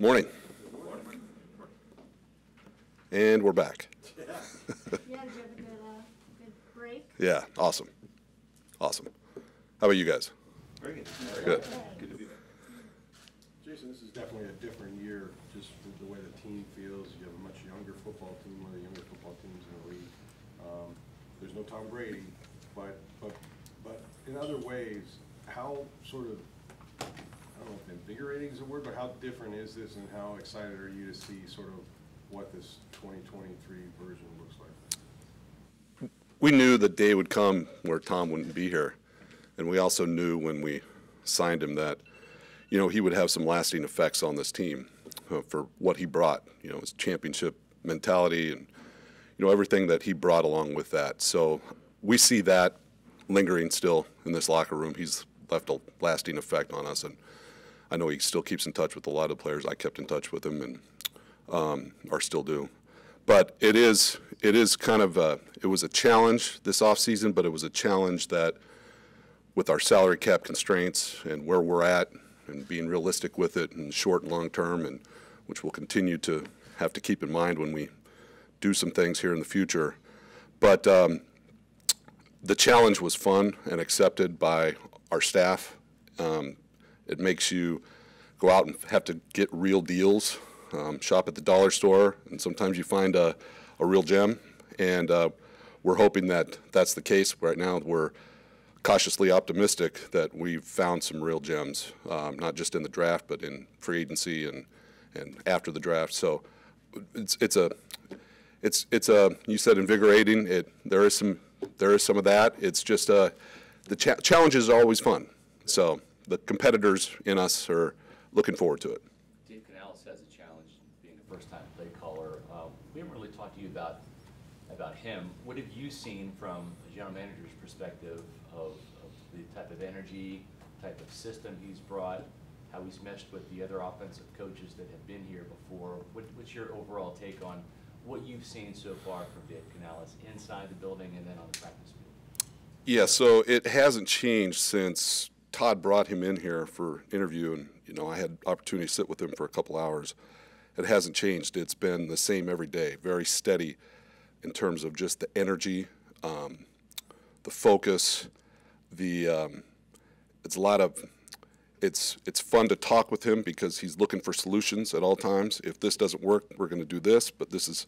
Morning. Good morning. And we're back. Yeah, did you have a good break? Yeah, awesome. Awesome. How about you guys? Very good. Good. Good to be there. Jason, this is definitely a different year just with the way the team feels. You have a much younger football team, one of the younger football teams in the league. There's no Tom Brady, but in other ways, how sort of, I don't know if invigorating is a word, but how different is this and how excited are you to see sort of what this 2023 version looks like? We knew the day would come where Tom wouldn't be here. And we also knew when we signed him that, you know, he would have some lasting effects on this team for what he brought, you know, his championship mentality and, you know, everything that he brought along with that. So we see that lingering still in this locker room. He's left a lasting effect on us, and I know he still keeps in touch with a lot of players. I kept in touch with him, and or still do. But it is kind of a, it was a challenge this offseason, but it was a challenge that with our salary cap constraints and where we're at and being realistic with it in short and long term, and which we'll continue to have to keep in mind when we do some things here in the future. But the challenge was fun and accepted by our staff. It makes you go out and have to get real deals, shop at the dollar store, and sometimes you find a real gem. And we're hoping that that's the case. Right now we're cautiously optimistic that we've found some real gems, not just in the draft, but in free agency and after the draft. So it's you said invigorating. There is some of that. It's just the challenges are always fun. So the competitors in us are looking forward to it. Dave Canales has a challenge being a first-time play caller. We haven't really talked to you about him. What have you seen from a general manager's perspective of the type of energy, type of system he's brought, how he's meshed with the other offensive coaches that have been here before? What's your overall take on what you've seen so far from Dave Canales inside the building and then on the practice field? Yeah, so it hasn't changed since Todd brought him in here for interview, and you know, I had opportunity to sit with him for a couple hours. It hasn't changed. It's been the same every day, very steady in terms of just the energy, the focus, the it's fun to talk with him because he's looking for solutions at all times. If this doesn't work, we're going to do this, but this is,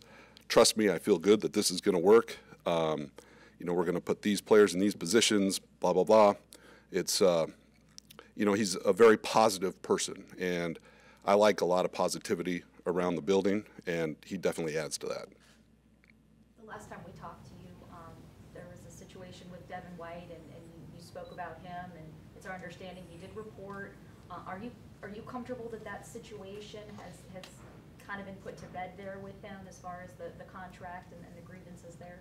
trust me, I feel good that this is going to work. You know, we're going to put these players in these positions, blah, blah, blah. It's, you know, he's a very positive person, and I like a lot of positivity around the building, and he definitely adds to that. The last time we talked to you, there was a situation with Devin White, and you spoke about him, and it's our understanding he did report. Are you comfortable that that situation has kind of been put to bed there with him as far as the contract and the grievances there?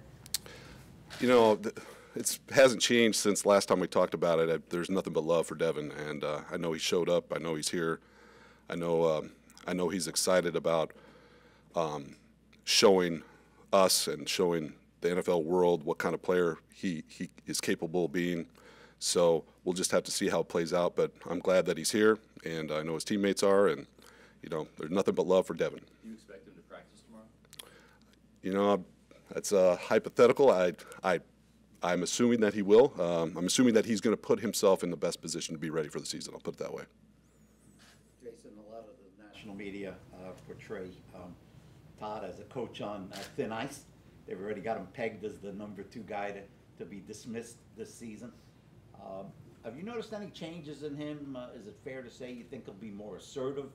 You know, it hasn't changed since last time we talked about it. There's nothing but love for Devin, and I know he showed up. I know he's here. I know he's excited about showing us and showing the NFL world what kind of player he is capable of being. So we'll just have to see how it plays out. But I'm glad that he's here, and I know his teammates are, and you know, there's nothing but love for Devin. Do you expect him to practice tomorrow? You know, that's a hypothetical. I'm assuming that he will. I'm assuming that he's going to put himself in the best position to be ready for the season. I'll put it that way. Jason, a lot of the national media portray Todd as a coach on thin ice. They've already got him pegged as the number 2 guy to be dismissed this season. Have you noticed any changes in him? Is it fair to say you think he'll be more assertive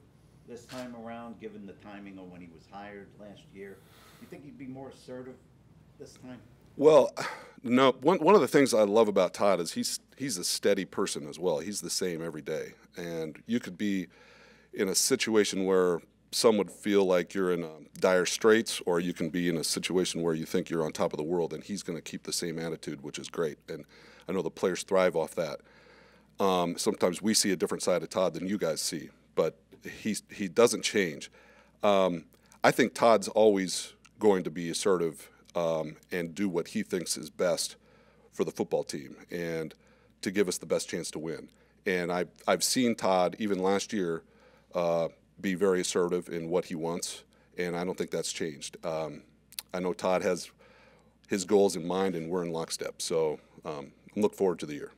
this time around, given the timing of when he was hired last year? You think he'd be more assertive this time? Well, no. One of the things I love about Todd is he's a steady person as well. He's the same every day. And you could be in a situation where some would feel like you're in dire straits, or you can be in a situation where you think you're on top of the world, and he's going to keep the same attitude, which is great. And I know the players thrive off that. Sometimes we see a different side of Todd than you guys see, but he doesn't change. I think Todd's always going to be assertive and do what he thinks is best for the football team and to give us the best chance to win. And I've seen Todd, even last year, be very assertive in what he wants, and I don't think that's changed. I know Todd has his goals in mind, and we're in lockstep. So I look forward to the year.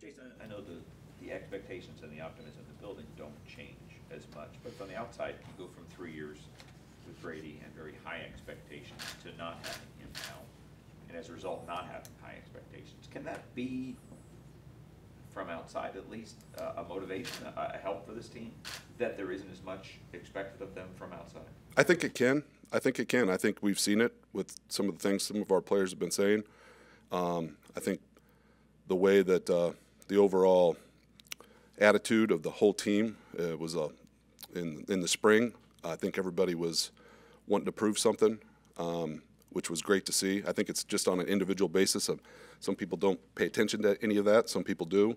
Jason, I know the expectations and the optimism in the building don't change as much, but from the outside, you go from 3 years with Brady and very high expectations to not having him now, and as a result, not having high expectations. Can that be, from outside at least, a motivation, a help for this team, that there isn't as much expected of them from outside? I think it can. I think it can. I think we've seen it with some of the things some of our players have been saying. I think the way that the overall attitude of the whole team was in the spring. I think everybody was wanting to prove something, which was great to see. I think it's just on an individual basis. Some people don't pay attention to any of that. Some people do.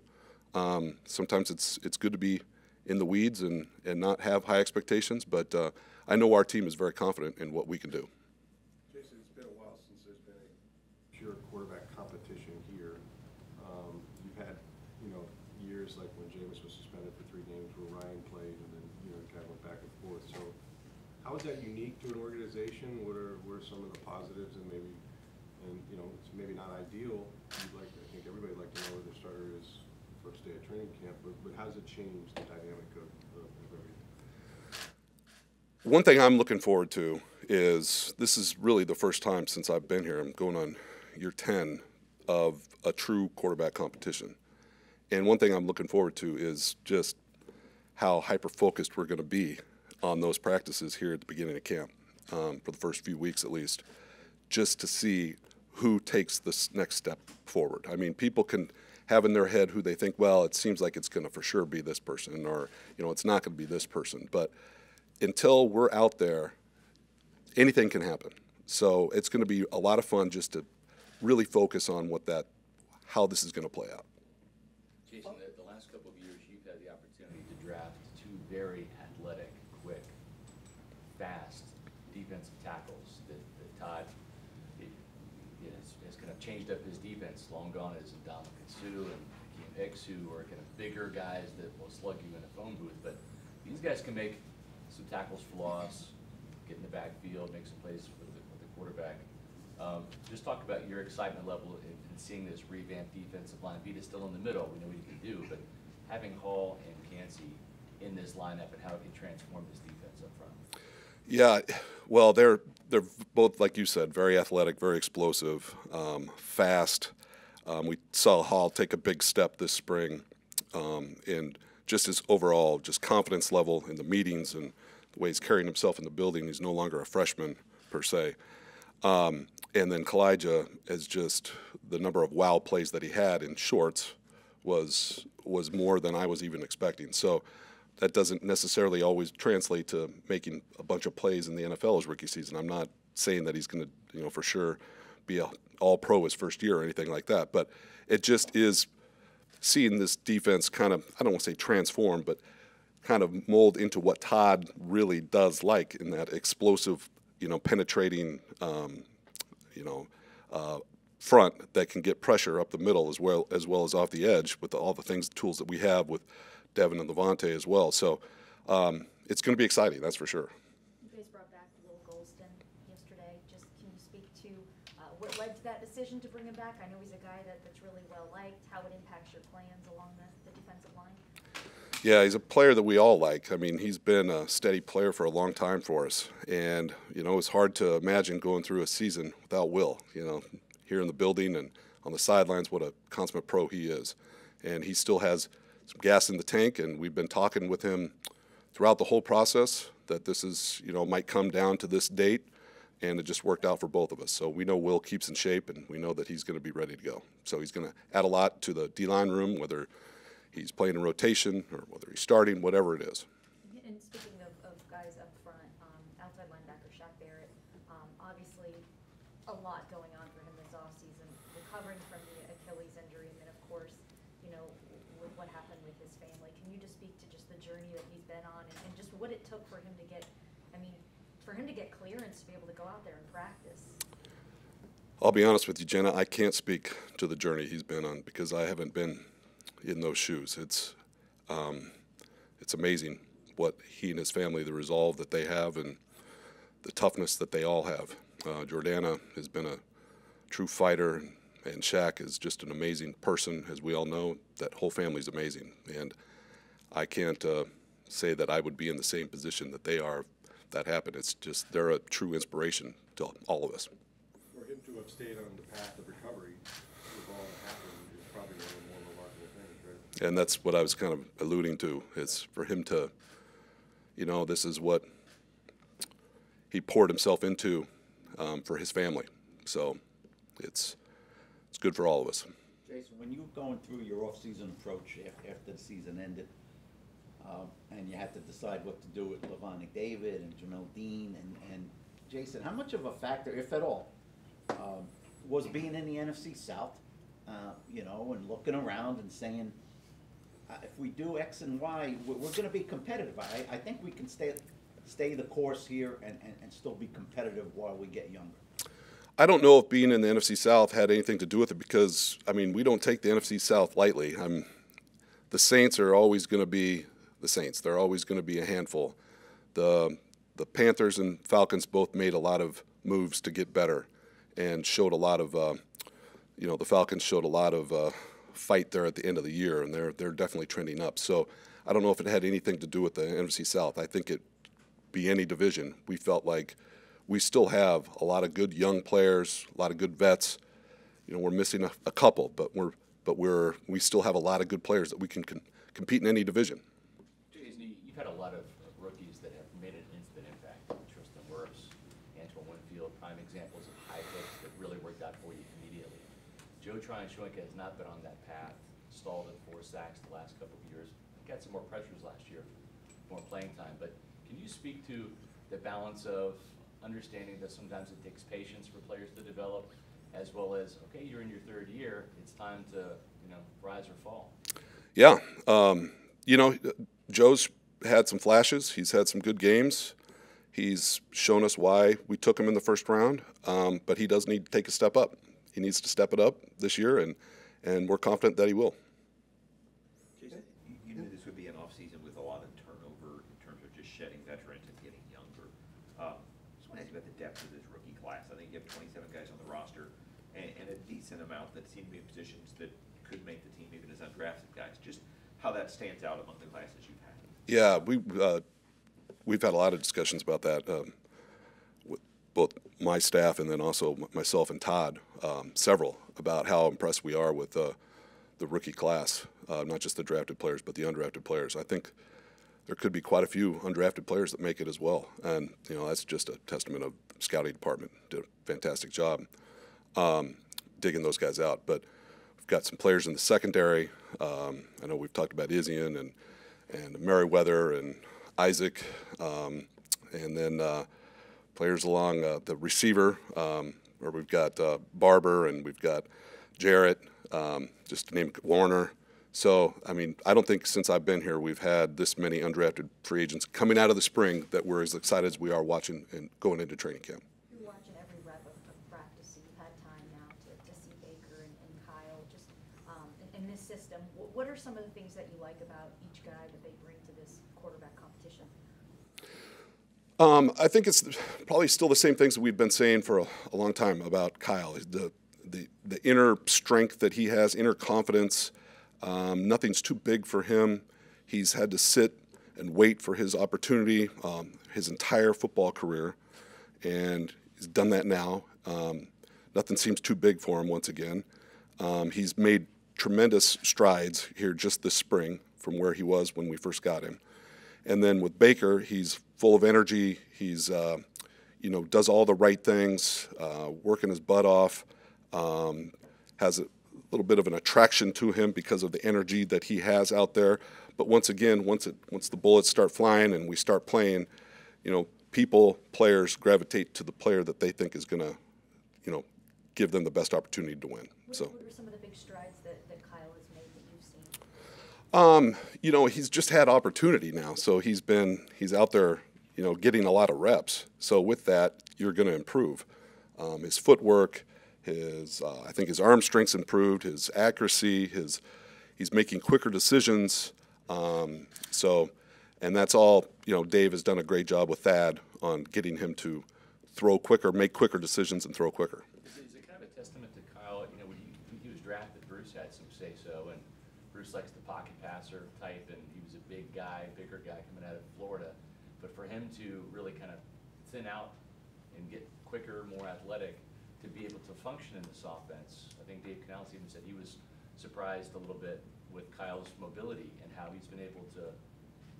Sometimes it's good to be in the weeds and not have high expectations, but I know our team is very confident in what we can do. Jason, it's been a while since there's been a pure quarterback competition here. You've had, years like when Jameis was suspended for 3 games, where Ryan played, and then it kind of went back and forth. So, how is that unique to an organization? What are some of the positives, and maybe, it's maybe not ideal. I think everybody would like to know where their starter is first day of training camp, but how does it change the dynamic of everything? One thing I'm looking forward to is this is really the first time since I've been here, I'm going on year 10 of a true quarterback competition. And one thing I'm looking forward to is just how hyper-focused we're going to be on those practices here at the beginning of camp, for the first few weeks at least, just to see who takes this next step forward. I mean, people can have in their head who they think, well, it seems like it's going to for sure be this person, or, it's not going to be this person. But until we're out there, anything can happen. So it's going to be a lot of fun just to really focus on how this is going to play out. Jason, the last couple of years, you've had the opportunity to draft 2 very athletic, quick, fast defensive tackles that Todd has kind of changed up his defense. Long gone is Ndamukong Suh and Kim Hicks, who are kind of bigger guys that will slug you in a phone booth. But these guys can make some tackles for loss, get in the backfield, make some plays with the quarterback. Just talk about your excitement level in seeing this revamped defensive line. Vita's still in the middle. We know what he can do, but having Hall and Kancey in this lineup and how it can transform this defense up front. Yeah, well, they're both, like you said, very athletic, very explosive, fast. We saw Hall take a big step this spring, and just his overall confidence level in the meetings and the way he's carrying himself in the building. He's no longer a freshman per se. And then Kalijah is just the number of wow plays that he had in shorts was more than I was even expecting. So that doesn't necessarily always translate to making a bunch of plays in the NFL his rookie season. I'm not saying that he's going to, for sure be an all-pro his first year or anything like that, but it just is seeing this defense kind of, I don't want to say transform, but kind of mold into what Todd really does like in that explosive, penetrating, front that can get pressure up the middle as well as off the edge with all the tools that we have with Devin and Lavonte as well. So it's going to be exciting, that's for sure. You guys brought back Will Gholston yesterday. Just can you speak to what led to that decision to bring him back? I know he's a guy that's really well liked. How it impacts your plans along the defensive line? Yeah, he's a player that we all like. I mean, he's been a steady player for a long time for us. And, it's hard to imagine going through a season without Will, here in the building and on the sidelines, what a consummate pro he is. And he still has some gas in the tank, and we've been talking with him throughout the whole process that this is, might come down to this date, and it just worked out for both of us. So we know Will keeps in shape, and we know that he's going to be ready to go. So he's going to add a lot to the D-line room, whether he's playing in rotation or whether he's starting, whatever it is. And speaking of guys up front, outside linebacker Shaq Barrett, obviously a lot going on for him this offseason, recovering from the Achilles injury, and then of course, with what happened with his family. Can you just speak to just the journey that he's been on and just what it took for him to get, for him to get clearance to be able to go out there and practice? I'll be honest with you, Jenna, I can't speak to the journey he's been on because I haven't been in those shoes. It's amazing what he and his family, the resolve that they have and the toughness that they all have. Jordana has been a true fighter, and Shaq is just an amazing person, as we all know. That whole family's amazing, and I can't say that I would be in the same position that they are if that happened. It's just, they're a true inspiration to all of us. For him to have stayed on the path of recovery with all that happened is probably one of the more remarkable things, right? And that's what I was kind of alluding to. It's for him to, you know, this is what he poured himself into for his family. So it's good for all of us. Jason, when you were going through your off-season approach after the season ended, and you had to decide what to do with Lavonte David and Jamel Dean and Jason, how much of a factor, if at all, was being in the NFC South, you know, and looking around and saying, if we do X and Y, we're going to be competitive. I think we can stay the course here and still be competitive while we get younger. I don't know if being in the NFC South had anything to do with it, because, I mean, we don't take the NFC South lightly. The Saints are always going to be the Saints. They're always going to be a handful. The Panthers and Falcons both made a lot of moves to get better and showed a lot of, you know, the Falcons showed a lot of fight there at the end of the year, and they're definitely trending up. So I don't know if it had anything to do with the NFC South. I think it'd be any division. We felt like we still have a lot of good young players, a lot of good vets. You know, we're missing a couple, but we still have a lot of good players that we can compete in any division. Jason, you've had a lot of rookies that have made an instant impact. Tristan Wirfs, Antoine Winfield, prime examples of high hits that really worked out for you immediately. Joe Tryon-Shoyinka has not been on that path, stalled at 4 sacks the last couple of years. Got some more pressures last year, more playing time. But can you speak to the balance of understanding that sometimes it takes patience for players to develop, as well as, okay, you're in your 3rd year, it's time to, you know, rise or fall? Yeah. You know, Joe's had some flashes. He's had some good games. He's shown us why we took him in the 1st round, but he does need to take a step up. He needs to step it up this year, and we're confident that he will. Jason, you knew this would be an offseason with a lot of turnover in terms of just shedding veterans and getting younger. I just want to ask you about the depth of this rookie class. I think you have 27 guys on the roster, and a decent amount that seem to be in positions that could make the team, even as undrafted guys. Just how that stands out among the classes you've had. Yeah, we've had a lot of discussions about that with both my staff and then also myself and Todd, several, about how impressed we are with the rookie class, not just the drafted players but the undrafted players. I think there could be quite a few undrafted players that make it as well, and, you know, that's just a testament of the scouting department. Did a fantastic job digging those guys out. But we've got some players in the secondary. I know we've talked about Izian and Merriweather and Isaac, and then players along the receiver, where we've got Barber and we've got Jarrett, just to name Warner. So, I mean, I don't think since I've been here we've had this many undrafted free agents coming out of the spring that we're as excited as we are watching and going into training camp. You're watching every rep of practice, so you've had time now to see Baker and Kyle just in this system. What are some of the things that you like about each guy that they bring to this quarterback competition? I think it's probably still the same things that we've been saying for a long time about Kyle. The inner strength that he has, inner confidence. Nothing's too big for him. He's had to sit and wait for his opportunity his entire football career, and he's done that now. Nothing seems too big for him once again. He's made tremendous strides here just this spring from where he was when we first got him. And then with Baker, he's full of energy. He's, you know, does all the right things, working his butt off, has a little bit of an attraction to him because of the energy that he has out there. But once again, once the bullets start flying and we start playing, you know, players gravitate to the player that they think is going to, you know, give them the best opportunity to win. What are some of the big strides that Kyle has made that you've seen? You know, he's just had opportunity now. So he's out there, you know, getting a lot of reps. So with that, you're going to improve. His footwork, I think his arm strength's improved, his accuracy, he's making quicker decisions. So And that's all, you know, Dave has done a great job with Thad on getting him to throw quicker, make quicker decisions, and throw quicker. Is it kind of a testament to Kyle? You know, when he was drafted, Bruce had some say-so, and Bruce likes the pocket passer type, and he was a big guy, bigger guy coming out of Florida. But for him to really kind of thin out and get quicker, more athletic, to be able to function in this offense, I think Dave Canales even said he was surprised a little bit with Kyle's mobility and how he's been able to,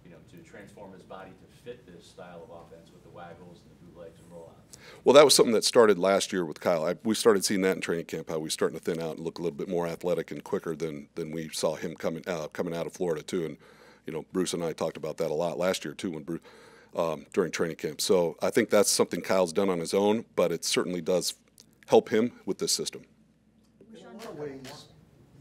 you know, to transform his body to fit this style of offense with the waggles and the bootlegs and rollouts. Well, that was something that started last year with Kyle. We started seeing that in training camp, how we were starting to thin out and look a little bit more athletic and quicker than we saw him coming out of Florida too. And you know, Bruce and I talked about that a lot last year too when Bruce during training camp. So I think that's something Kyle's done on his own, but it certainly does help him with this system. In a lot of ways,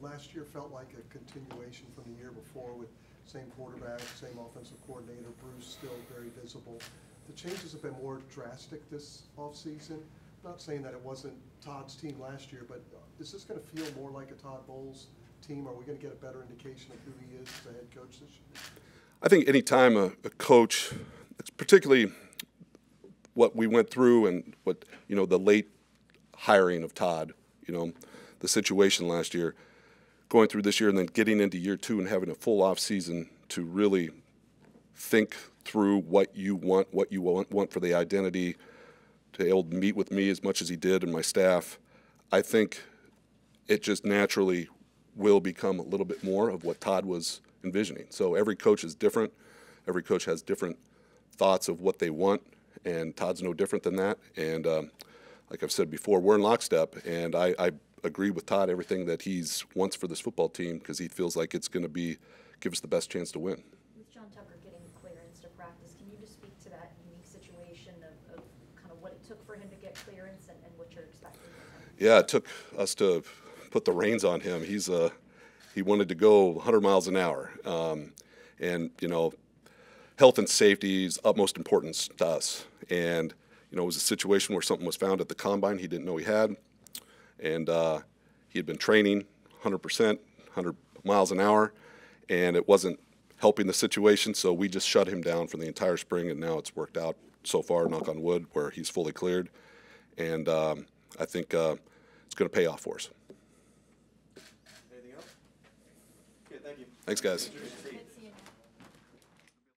last year felt like a continuation from the year before with same quarterback, same offensive coordinator, Bruce still very visible. The changes have been more drastic this offseason. I'm not saying that it wasn't Todd's team last year, but is this going to feel more like a Todd Bowles team? Are we going to get a better indication of who he is as a head coach this year? I think any time a coach, it's particularly what we went through and what, you know, the late hiring of Todd, you know, the situation last year, going through this year and then getting into year two and having a full off season to really think through what you want for the identity, to be able to meet with me as much as he did and my staff, I think it just naturally will become a little bit more of what Todd was envisioning. So every coach is different. Every coach has different thoughts of what they want, and Todd's no different than that. And like I've said before, we're in lockstep, and I agree with Todd everything that he's wants for this football team because he feels like it's going to be give us the best chance to win. With John Tucker getting clearance to practice, can you just speak to that unique situation of kind of what it took for him to get clearance and what you're expecting from him? Yeah, it took us to put the reins on him. He's he wanted to go 100 miles an hour, and you know, health and safety is utmost importance to us. And you know, it was a situation where something was found at the combine he didn't know he had. And he had been training 100%, 100 miles an hour, and it wasn't helping the situation, so we just shut him down for the entire spring, and now it's worked out so far, knock on wood, where he's fully cleared. And I think it's going to pay off for us. Anything else? Okay, thank you. Thanks, guys.